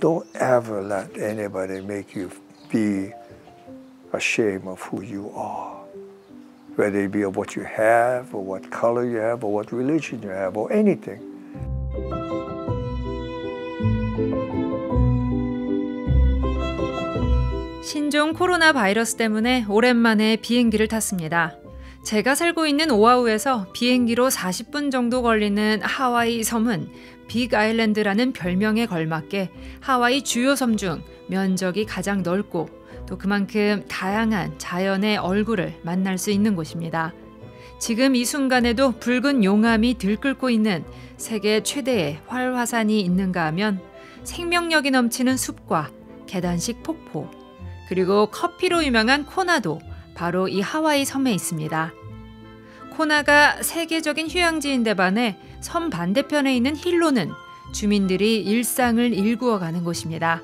Don't ever let anybody make you be ashamed of who you are, whether it be of what you have, or what color you have, or what religion you have, or anything. 신종 코로나 바이러스 때문에 오랜만에 비행기를 탔습니다. 제가 살고 있는 오아후에서 비행기로 40분 정도 걸리는 하와이 섬은 빅 아일랜드라는 별명에 걸맞게 하와이 주요 섬 중 면적이 가장 넓고 또 그만큼 다양한 자연의 얼굴을 만날 수 있는 곳입니다. 지금 이 순간에도 붉은 용암이 들끓고 있는 세계 최대의 활화산이 있는가 하면 생명력이 넘치는 숲과 계단식 폭포, 그리고 커피로 유명한 코나도 바로 이 하와이 섬에 있습니다. 코나가 세계적인 휴양지인데 반해 섬 반대편에 있는 힐로는 주민들이 일상을 일구어가는 곳입니다.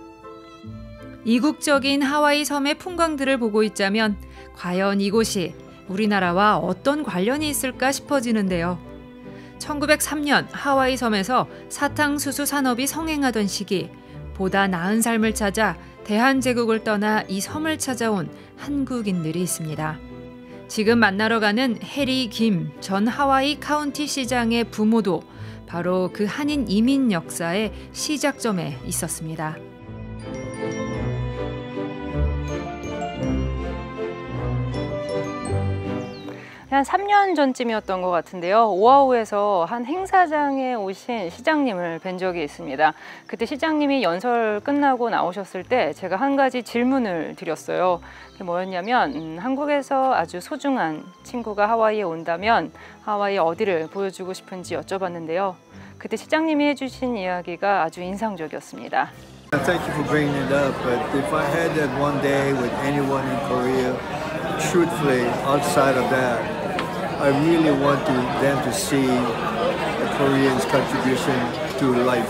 이국적인 하와이 섬의 풍광들을 보고 있자면 과연 이곳이 우리나라와 어떤 관련이 있을까 싶어지는데요. 1903년 하와이 섬에서 사탕수수 산업이 성행하던 시기, 보다 나은 삶을 찾아 대한제국을 떠나 이 섬을 찾아온 한국인들이 있습니다. 지금 만나러 가는 해리 김 전 하와이 카운티 시장의 부모도 바로 그 한인 이민 역사의 시작점에 있었습니다. 한 3년 전쯤이었던 것 같은데요. 오아후에서 한 행사장에 오신 시장님을 뵌 적이 있습니다. 그때 시장님이 연설 끝나고 나오셨을 때 제가 한 가지 질문을 드렸어요. 그게 뭐였냐면 한국에서 아주 소중한 친구가 하와이에 온다면 하와이 어디를 보여주고 싶은지 여쭤봤는데요. 그때 시장님이 해주신 이야기가 아주 인상적이었습니다. Thank you for bringing it up, but if I had that one day with anyone in Korea, truthfully, outside of that, I really want them to see a Korean's contribution to life,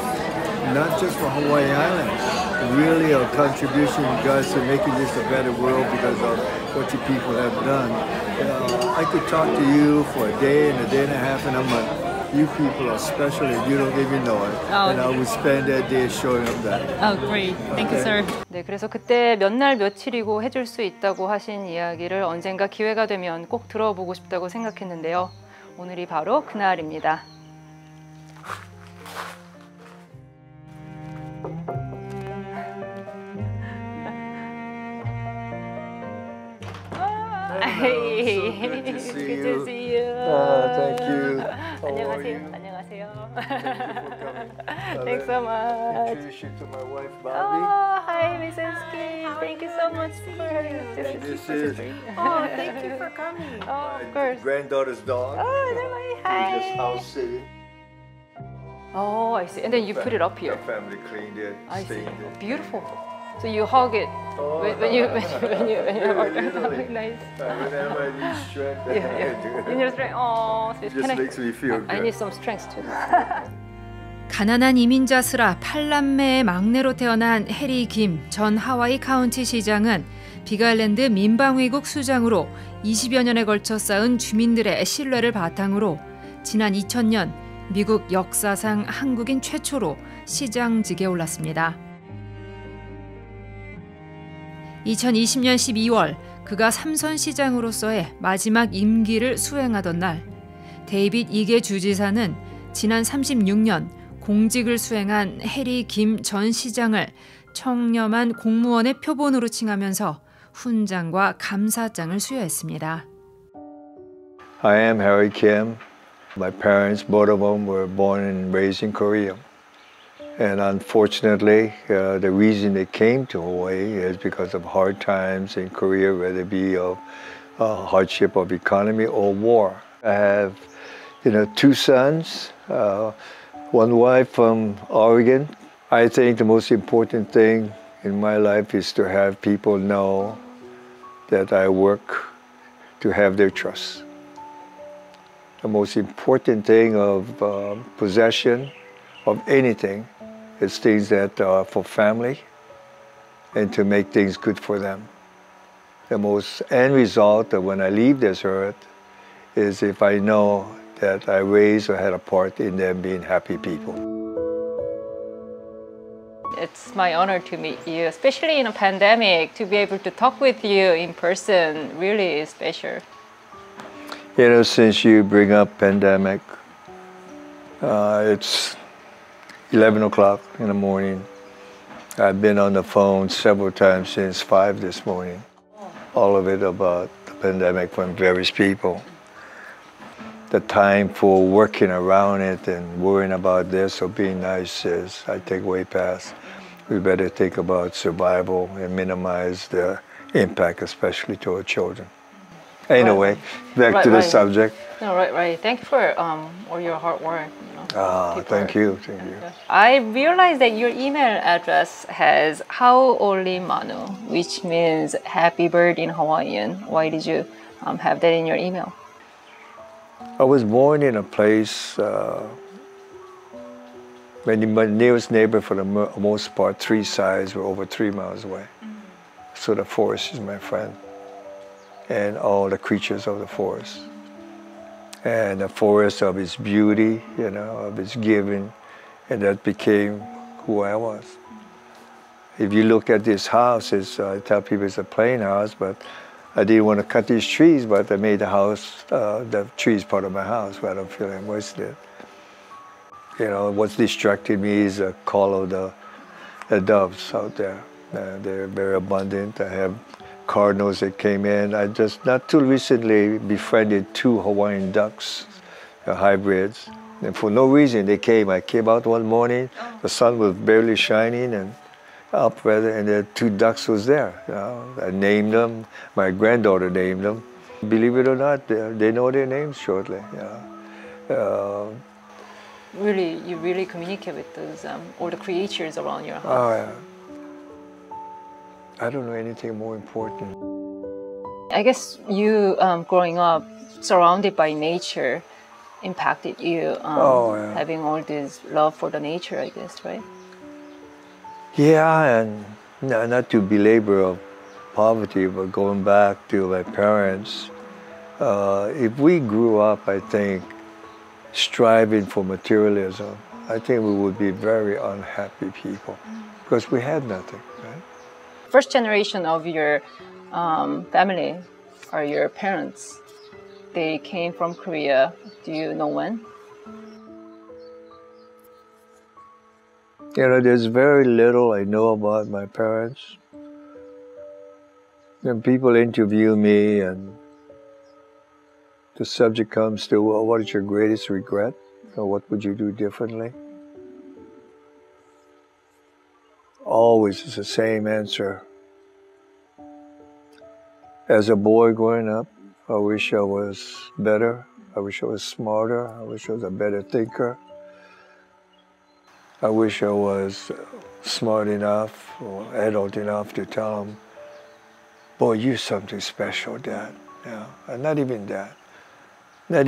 not just for Hawaii Island, really a contribution in regards to making this a better world because of what you people have done. I could talk to you for a day and a half, and I'm like, you people are special and you don't even know it. And I would spend that day showing them that. Oh, great. Thank you, sir. 네, 그래서 그때 몇 날 며칠이고 해줄 수 있다고 하신 이야기를 언젠가 기회가 되면 꼭 들어보고 싶다고 생각했는데요. 오늘이 바로 그날입니다. Good to see you. Thank you. 안녕하세요. 안녕하세요. Thanks so much. Introduce you to my wife, Barbie. Oh, hi, Mrs. Kim. Thank you so much for having us. This is. Oh, thank you for coming. Oh, of course. Granddaughter's dog. Oh, really? Hi. Just house sitting. Oh, I see. And then you put it up here. The family cleaned it. I see. Beautiful. So you hug it when you nice. Whenever I need strength, I do. You need strength. Oh, so it just makes me feel good. I need some strength too. 가난한 이민자스라 8남매의 막내로 태어난 해리 김 전 하와이 카운티 시장은 빅아일랜드 민방위국 수장으로 20여 년에 걸쳐 쌓은 주민들의 신뢰를 바탕으로 지난 2000년 미국 역사상 한국인 최초로 시장직에 올랐습니다. 2020년 12월 그가 삼선시장으로서의 마지막 임기를 수행하던 날, 데이빗 이게 주지사는 지난 36년 공직을 수행한 해리 김 전 시장을 청렴한 공무원의 표본으로 칭하면서 훈장과 감사장을 수여했습니다. I am Harry Kim. My parents, both of them, were born and raised in Korea. And unfortunately, the reason they came to Hawaii is because of hard times in Korea, whether it be of hardship of economy or war. I have, you know, two sons, one wife from Oregon. I think the most important thing in my life is to have people know that I work to have their trust. The most important thing of possession of anything, it's things that are for family and to make things good for them. The most end result of when I leave this earth is if I know that I raised or had a part in them being happy people. It's my honor to meet you, especially in a pandemic. To be able to talk with you in person really is special. You know, since you bring up pandemic, it's 11 o'clock in the morning. I've been on the phone several times since 5 this morning. All of it about the pandemic from various people. The time for working around it and worrying about this or being nice is, I think, way past. We better think about survival and minimize the impact, especially to our children. Anyway, back to the subject. No, right. Thank you for all your hard work. You know, thank you. I realized that your email address has Hau Oli Manu, which means happy bird in Hawaiian. Why did you have that in your email? I was born in a place, my nearest neighbor for the most part, three sides were over 3 miles away. Mm-hmm. So the forest is my friend, and all the creatures of the forest. And the forest of its beauty, you know, of its giving, and that became who I was. If you look at this house, I tell people it's a plain house, but I didn't want to cut these trees, but I made the house, the trees part of my house, where I don't feel I'm wasted. You know, what's distracting me is the call of the doves out there. They're very abundant. I have cardinals that came in. I just, not too recently, befriended 2 Hawaiian ducks, hybrids. And for no reason, they came. I came out one morning, the sun was barely shining, and up rather, and the 2 ducks was there. You know? I named them. My granddaughter named them. Believe it or not, they know their names shortly. You know? Really, you really communicate with those all the creatures around your house. Oh, yeah. I don't know anything more important. I guess you, growing up, surrounded by nature, impacted you. Having all this love for the nature, I guess, right? Yeah, and not to belabor of poverty, but going back to my parents, if we grew up, I think, striving for materialism, I think we would be very unhappy people because we had nothing, right? First generation of your family are your parents. They came from Korea. Do you know when? You know, there's very little I know about my parents. And people interview me and the subject comes to, well, what is your greatest regret? Or what would you do differently? Always is the same answer. As a boy growing up, I wish I was better. I wish I was smarter. I wish I was a better thinker. I wish I was smart enough or adult enough to tell them, boy, you're something special, Dad. Yeah. And not even that. Not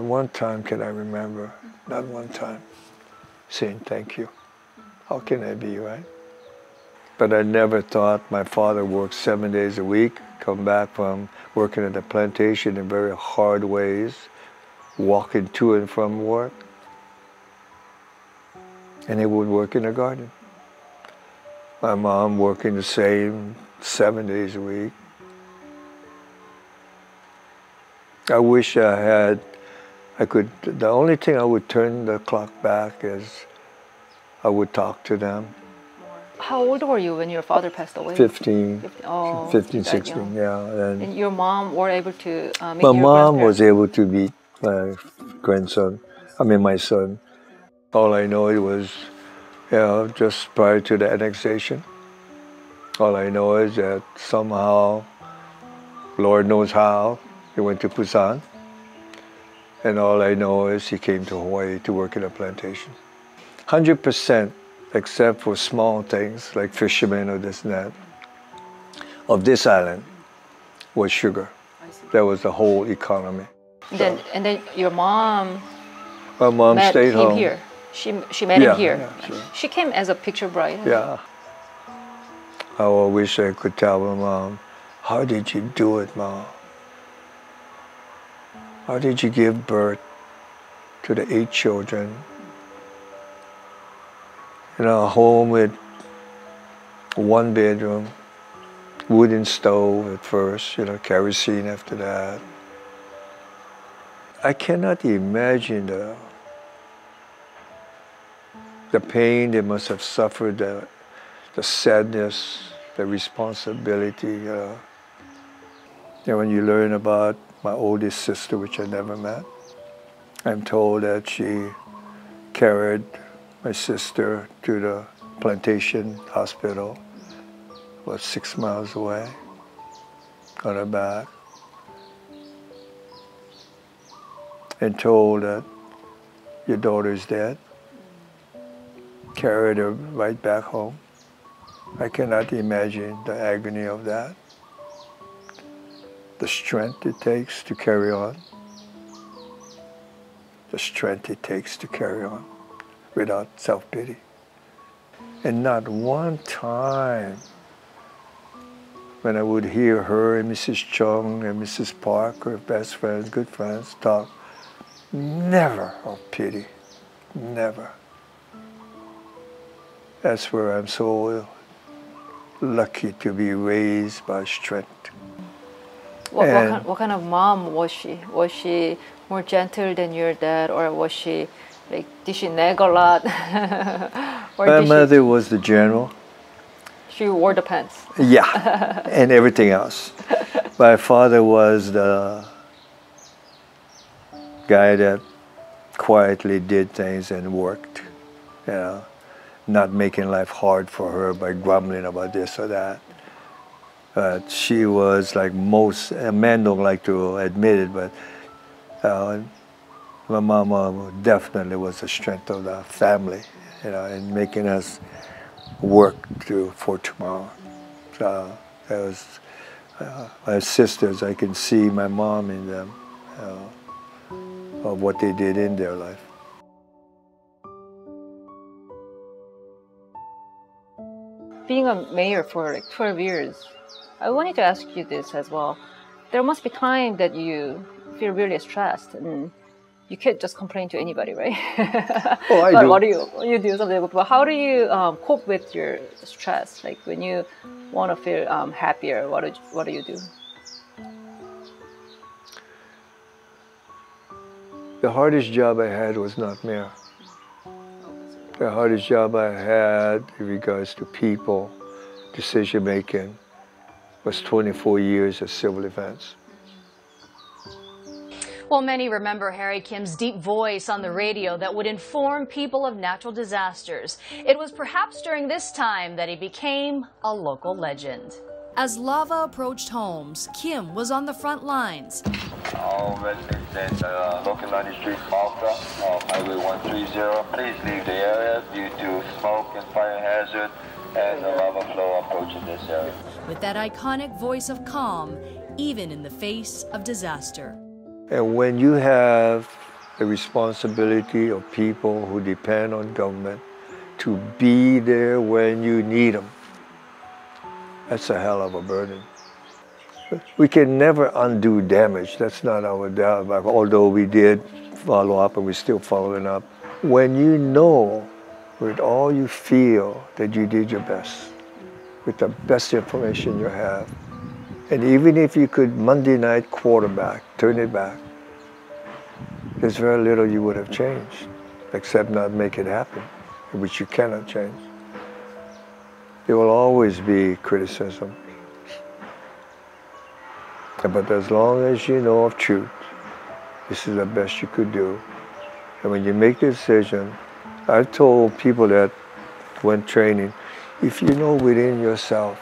one time can I remember, not one time, saying thank you. How can I be, right? But I never thought. My father worked 7 days a week, come back from working at the plantation in very hard ways, walking to and from work. And they would work in the garden. My mom working the same 7 days a week. I wish the only thing I would turn the clock back is I would talk to them. How old were you when your father passed away? 15, 16, yeah. And your mom were able to meet your grandparents? My mom was able to meet my son. All I know was, you know, just prior to the annexation, all I know is that somehow, Lord knows how, he went to Busan. And all I know is he came to Hawaii to work in a plantation. 100%, except for small things like fishermen or this and that, of this island was sugar. That was the whole economy. And then your mom... My mom stayed home. Here. She met him here. Yeah, sure. She came as a picture bride. Yeah. How I wish I could tell my mom, how did you do it, Mom? How did you give birth to the 8 children? in a home with one bedroom, wooden stove at first, you know, kerosene after that. I cannot imagine the pain they must have suffered, the sadness, the responsibility. And when you learn about my oldest sister, which I never met, I'm told that she carried my sister to the plantation hospital, about 6 miles away, on her back, and told that your daughter is dead, carried her right back home. I cannot imagine the agony of that, the strength it takes to carry on, the strength it takes to carry on without self-pity. And not one time when I would hear her and Mrs. Chung and Mrs. Park, her best friends, good friends, talk, never of pity, never. That's where I'm so lucky to be raised by strength. What kind of mom was she? Was she more gentle than your dad, or was she like, did she nag a lot? My mother was the general. She wore the pants. Yeah, and everything else. My father was the guy that quietly did things and worked, you know, not making life hard for her by grumbling about this or that. But she was like most, men don't like to admit it, but my mama definitely was the strength of the family, you know, and making us work for tomorrow. So that was, my sisters, I can see my mom in them, of what they did in their life. Being a mayor for like 12 years, I wanted to ask you this as well. There must be time that you feel really stressed, and you can't just complain to anybody, right? Oh, I do. What do you do something, but how do you cope with your stress? Like when you want to feel happier, what do you do? The hardest job I had was not mayor. The hardest job I had in regards to people, decision making, was 24 years of civil defense. Well, many remember Harry Kim's deep voice on the radio that would inform people of natural disasters. It was perhaps during this time that he became a local legend. As lava approached homes, Kim was on the front lines. All residents that local on the street, Malta, Highway 130, please leave the area due to smoke and fire hazard and the lava flow approaching this area. With that iconic voice of calm, even in the face of disaster. And when you have the responsibility of people who depend on government to be there when you need them, that's a hell of a burden. We can never undo damage. That's not our job, although we did follow up and we're still following up. When you know with all you feel that you did your best, with the best information you have, and even if you could Monday night quarterback, turn it back, there's very little you would have changed, except not make it happen, which you cannot change. There will always be criticism. But as long as you know of truth, this is the best you could do. And when you make the decision, I've told people that when training, if you know within yourself,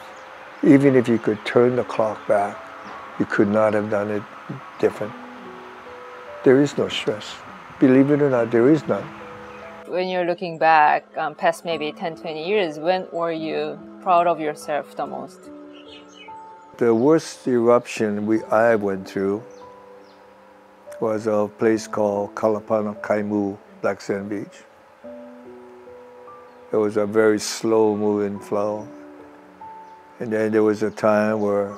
even if you could turn the clock back, you could not have done it different. There is no stress. Believe it or not, there is none. When you're looking back, past maybe 10, 20 years, when were you proud of yourself the most? The worst eruption I went through was a place called Kalapana, Kaimu, Black Sand Beach. It was a very slow-moving flow. And then there was a time where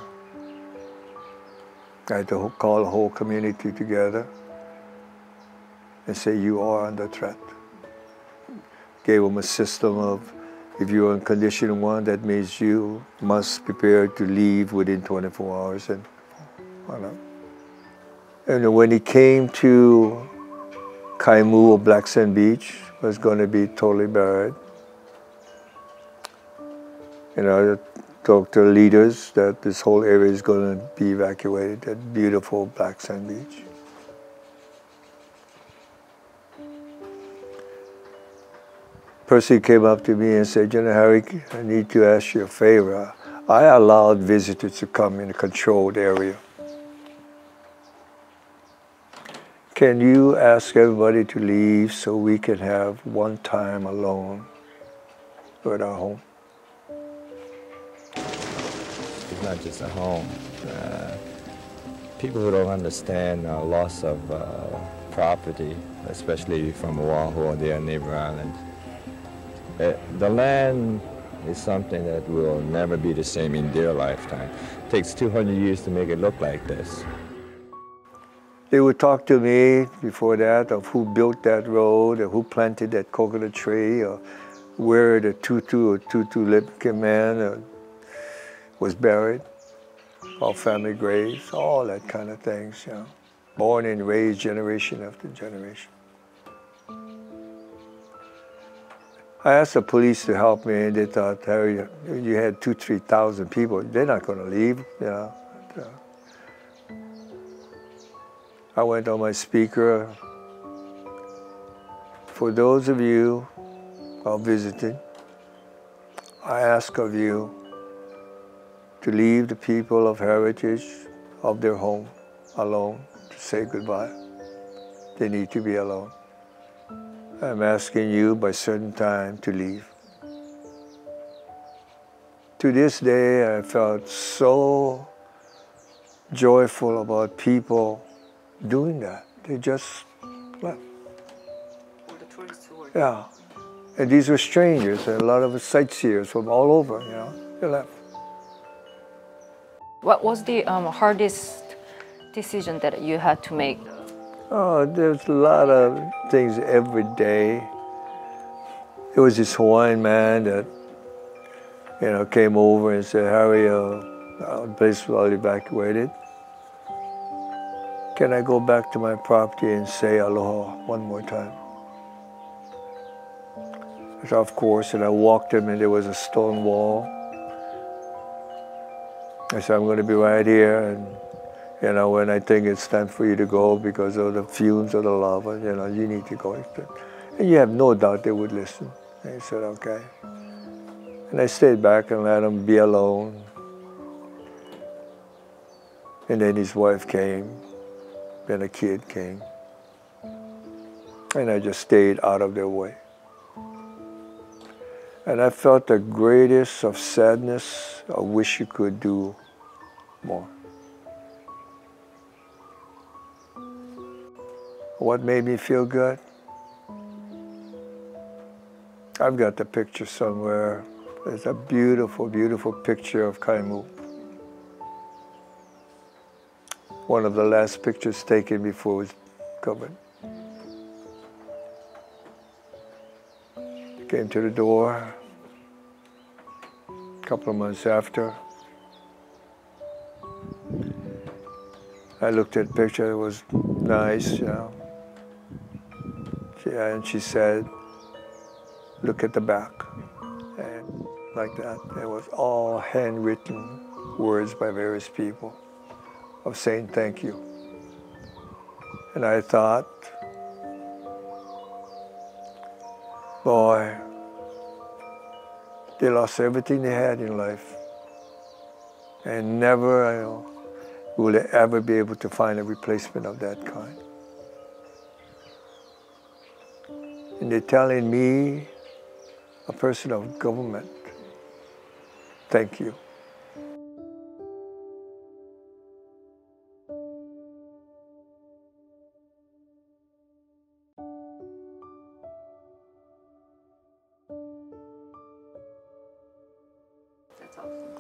I had to call the whole community together and say, you are under threat. gave them a system of, if you're on condition one, that means you must prepare to leave within 24 hours. And, well, and when he came to Kaimu or Black Sand Beach, it was going to be totally buried. And I talked to leaders that this whole area is going to be evacuated, that beautiful Black Sand Beach. Percy came up to me and said, you know, Harry, I need to ask you a favor. I allowed visitors to come in a controlled area. Can you ask everybody to leave so we can have one time alone at our home? It's not just a home. People who don't understand the loss of property, especially from Oahu or their neighbor islands, the land is something that will never be the same in their lifetime. It takes 200 years to make it look like this. They would talk to me before that of who built that road or who planted that coconut tree or where the Tutu or Tutu man was buried, or family graves, all that kind of things, you know. Born and raised generation after generation. I asked the police to help me, and they thought, Harry, you had 2,000 to 3,000 people. They're not going to leave, you know. I went on my speaker. For those of you who are visiting, I ask of you to leave the people of heritage of their home alone to say goodbye. They need to be alone. I'm asking you by certain time to leave. To this day, I felt so joyful about people doing that. They just left. Yeah, and these were strangers, and a lot of sightseers from all over, you know, they left. What was the hardest decision that you had to make? Oh, there's a lot of things every day. There was this Hawaiian man that, you know, came over and said, Harry, the place was evacuated. Can I go back to my property and say aloha one more time? I said, of course, and I walked him and there was a stone wall. I said, I'm going to be right here. And, you know, when I think it's time for you to go because of the fumes of the lava, you know, you need to go. And you have no doubt they would listen. They said, okay. And I stayed back and let him be alone. And then his wife came, then a kid came. And I just stayed out of their way. And I felt the greatest of sadness. I wish you could do more. What made me feel good? I've got the picture somewhere. It's a beautiful, beautiful picture of Kaimu. One of the last pictures taken before it was covered. Came to the door a couple of months after. I looked at the picture, it was nice, you know. Yeah, and she said, look at the back. And like that, it was all handwritten words by various people of saying thank you. And I thought, boy, they lost everything they had in life. And never, you know, will they ever be able to find a replacement of that kind. And they're telling me, a person of government, thank you.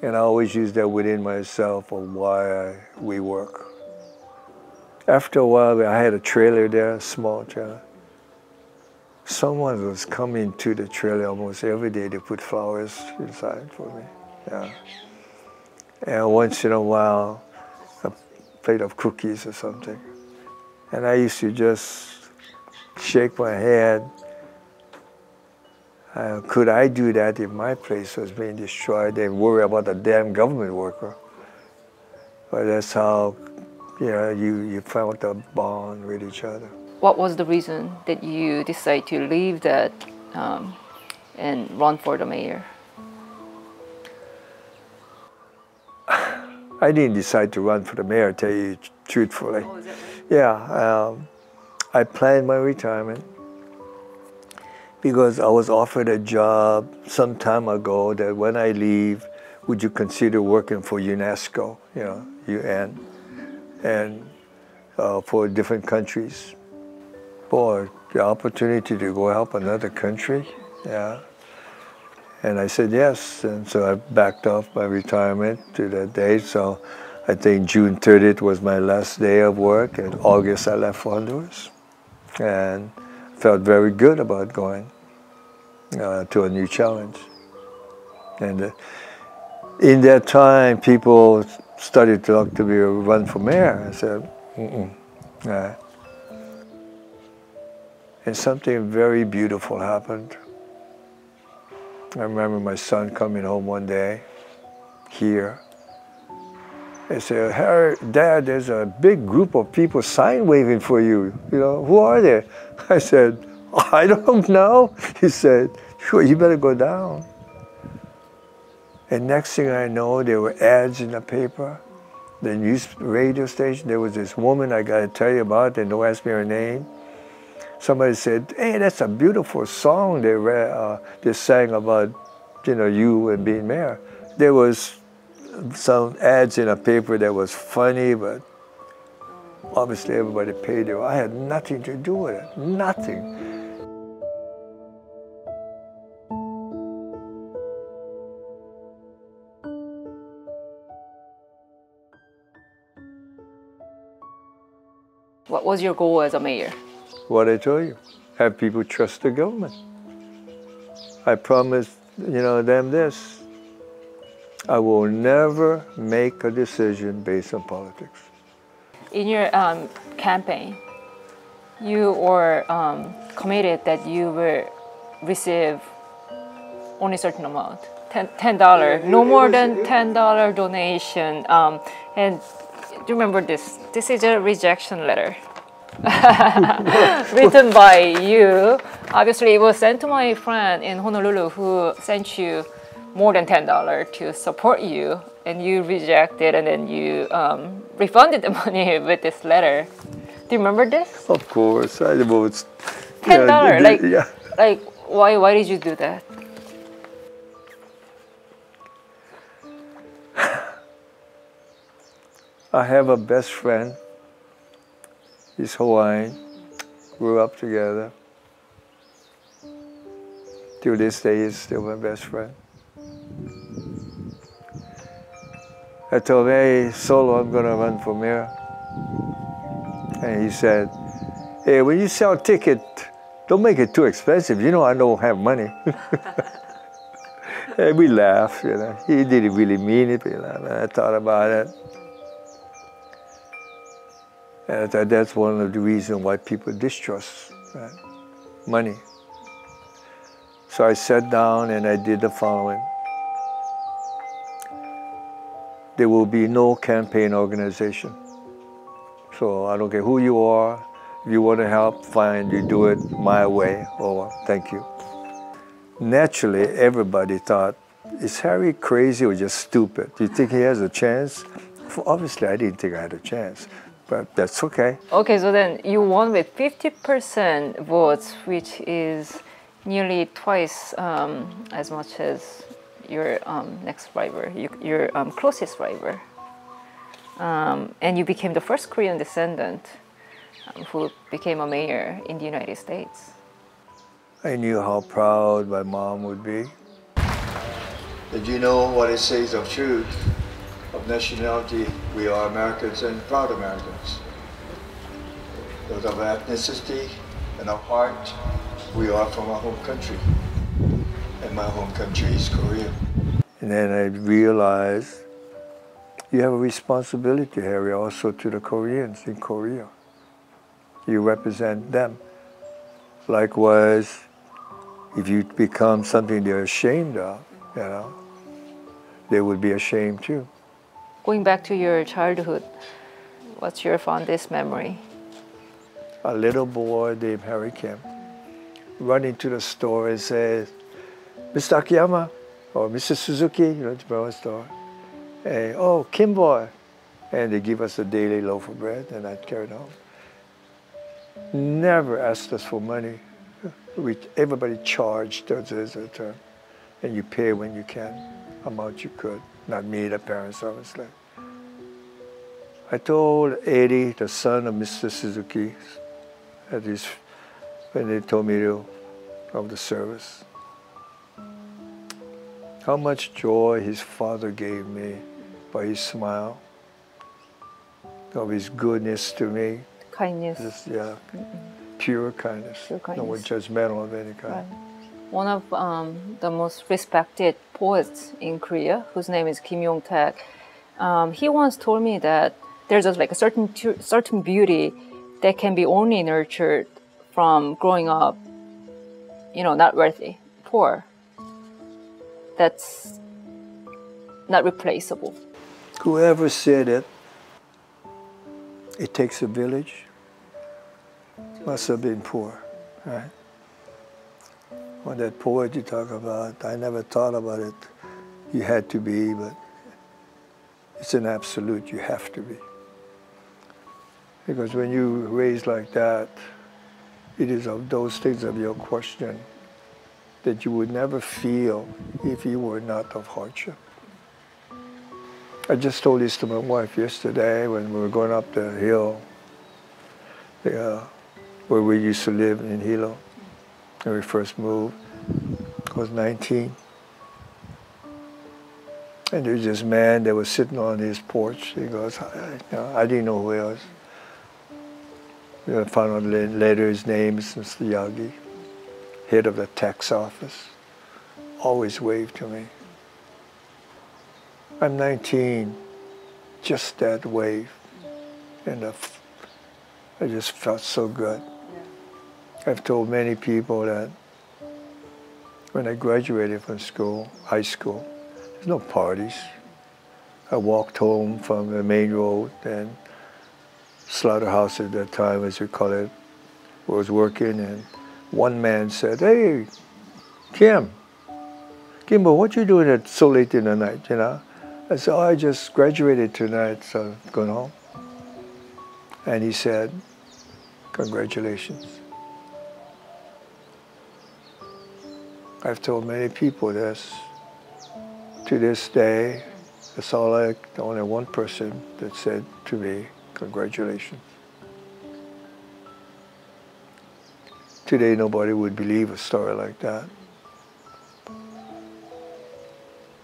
And I always use that within myself of why we work. After a while, I had a trailer there, a small trailer. someone was coming to the trailer almost every day to put flowers inside for me. Yeah. And once in a while, a plate of cookies or something. And I used to just shake my head. Could I do that if my place was being destroyed and worry about a damn government worker? But that's how, you know, you found a bond with each other. What was the reason that you decided to leave that and run for the mayor? I didn't decide to run for the mayor, tell you truthfully. Oh, is that right? Yeah, I planned my retirement because I was offered a job some time ago that when I leave, would you consider working for UNESCO, you know, UN, and for different countries. Boy, the opportunity to go help another country, yeah. And I said yes, and so I backed off my retirement to that day. So I think June 30th was my last day of work, and August I left for Honduras. And felt very good about going to a new challenge. And in that time, people started to look to be a run for mayor. I said, And something very beautiful happened. I remember my son coming home one day, here. He said, "Harry, Dad, there's a big group of people sign waving for you. You know, who are they?" I said, "I don't know." He said, "Sure, you better go down." And next thing I know, there were ads in the paper, the news radio station. There was this woman I got to tell you about, and don't ask me her name. Somebody said, "Hey, that's a beautiful song they sang about, you know, you and being mayor." There was some ads in a paper that was funny, but obviously everybody paid it. I had nothing to do with it, nothing. What was your goal as a mayor? What I told you, have people trust the government. I promised, you know, them this. I will never make a decision based on politics. In your campaign, you were committed that you will receive only a certain amount, $10, no more than $10 donation. And do you remember this? This is a rejection letter. Written by you. Obviously, it was sent to my friend in Honolulu who sent you more than $10 to support you, and you rejected, and then you refunded the money with this letter. Do you remember this? Of course, I was $10. Yeah, like why did you do that? I have a best friend. He's Hawaiian, grew up together. To this day, he's still my best friend. I told him, "Hey, Solo, I'm gonna run for mayor." And he said, "Hey, when you sell a ticket, don't make it too expensive. You know I don't have money." And we laughed, you know. He didn't really mean it, but you know, I thought about it. And I thought that's one of the reasons why people distrust money. So I sat down and I did the following. There will be no campaign organization. So I don't care who you are. If you want to help, fine, you do it my way. Oh, thank you. Naturally, everybody thought, is Harry crazy or just stupid? Do you think he has a chance? Well, obviously, I didn't think I had a chance. But that's okay. Okay, so then you won with 50% votes, which is nearly twice as much as your next rival, your closest rival. And you became the first Korean descendant who became a mayor in the United States. I knew how proud my mom would be. Did you know what it says of truth? Of nationality, we are Americans and proud Americans. Those of ethnicity and of heart, We are from our home country, and my home country is Korea. And then I realized you have a responsibility, Harry, also to the Koreans in Korea. You represent them. Likewise, if you become something they're ashamed of, you know, they would be ashamed too. Going back to your childhood, what's your fondest memory? A little boy named Harry Kim running to the store and says, "Mr. Akiyama," or "Mr. Suzuki," you know, the brown store. And, "Oh, Kim boy." And they give us a daily loaf of bread, and I'd carry it home. Never asked us for money. Everybody charged, there's a term. And you pay when you can, amount you could. Not me, the parents, obviously. I told Eddie, the son of Mr. Suzuki, at his, when they told me of the service, how much joy his father gave me by his smile, of his goodness to me. Kindness. Just, yeah, pure kindness. Pure kindness. No one judgmental of any kind. Right. One of the most respected poets in Korea, whose name is Kim Yong-taek, he once told me that there's just like a certain beauty that can be only nurtured from growing up, you know, not wealthy, poor. That's not replaceable. Whoever said it, it takes a village, must have been poor, right? Well, that poet you talk about, I never thought about it. You had to be, but it's an absolute, you have to be. Because when you raise like that, it is of those things of your question that you would never feel if you were not of hardship. I just told this to my wife yesterday when we were going up the hill where we used to live in Hilo. When we first moved, I was 19. And there's this man that was sitting on his porch. He goes, I didn't know who he was. You know, I found out later his name is Mr. Yagi, head of the tax office. Always waved to me. I'm 19, just that wave. And I just felt so good. I've told many people that when I graduated from school, high school, there's no parties. I walked home from the main road and slaughterhouse at that time, as we call it, was working, and one man said, "Hey, Kim, Kimbo, what you doing at so late in the night, you know?" I said, "Oh, I just graduated tonight, so I'm going home." And he said, "Congratulations." I've told many people this. To this day, it's all like the only one person that said to me, "Congratulations." Today, nobody would believe a story like that.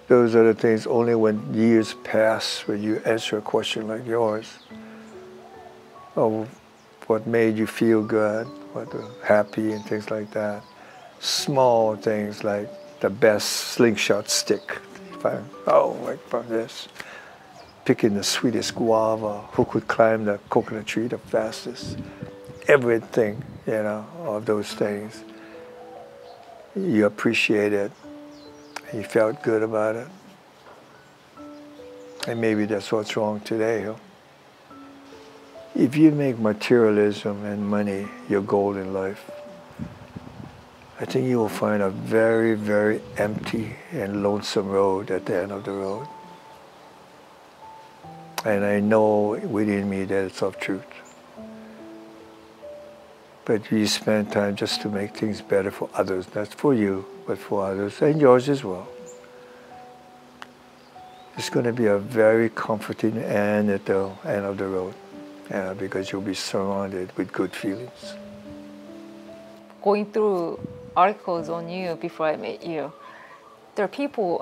Those are the things only when years pass, when you answer a question like yours, of what made you feel good, what happy and things like that. Small things like the best slingshot stick. From this. Picking the sweetest guava, who could climb the coconut tree the fastest. Everything, you know, of those things. You appreciate it. You felt good about it. And maybe that's what's wrong today. Huh? If you make materialism and money your goal in life, I think you will find a very, very empty and lonesome road at the end of the road. And I know within me that it's of truth. But you spend time just to make things better for others, not for you, but for others, and yours as well. It's going to be a very comforting end at the end of the road, because you'll be surrounded with good feelings. Going through articles on you before I met you, there are people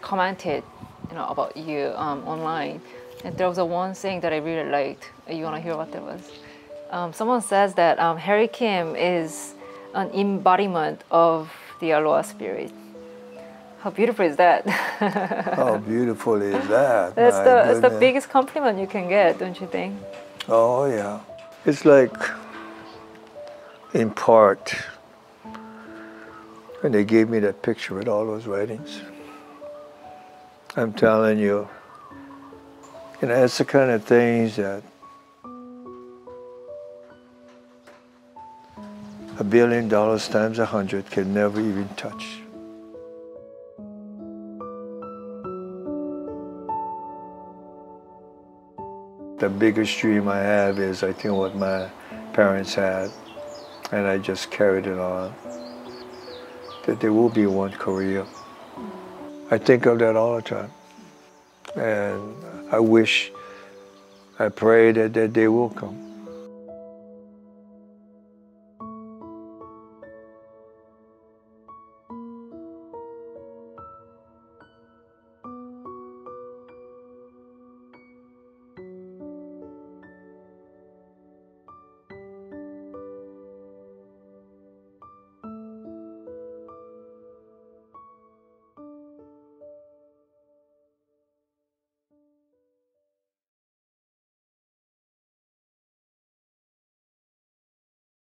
commented, you know, about you online, and there was a one saying that I really liked. You want to hear what that was? Someone says that Harry Kim is an embodiment of the Aloha spirit. How beautiful is that? How beautiful is that? That's the biggest compliment you can get, don't you think? Oh, yeah. It's like, in part, when they gave me that picture with all those writings, I'm telling you, it's the kind of things that $1 billion times 100 can never even touch. The biggest dream I have is, I think, what my parents had, and I just carried it on, that there will be one Korea. I think of that all the time. And I wish, I pray that that day will come.